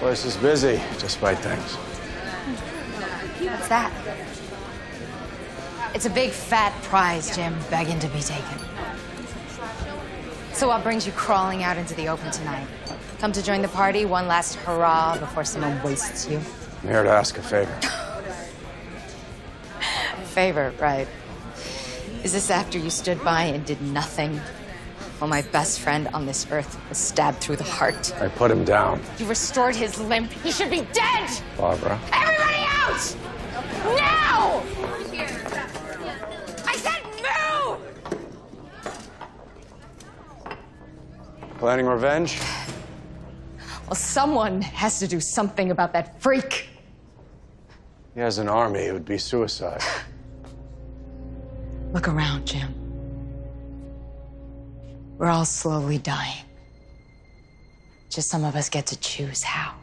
Place is busy, despite things. What's that? It's a big, fat prize, Jim, begging to be taken. So what brings you crawling out into the open tonight? Come to join the party, one last hurrah before someone wastes you? I'm here to ask a favor. Favor, right. Is this after you stood by and did nothing while my best friend on this earth was stabbed through the heart? I put him down. You restored his limb. He should be dead! Barbara. Everybody out! Now! I said move! Planning revenge? Well, someone has to do something about that freak. He has an army. It would be suicide. Look around, Jim. We're all slowly dying. Just some of us get to choose how.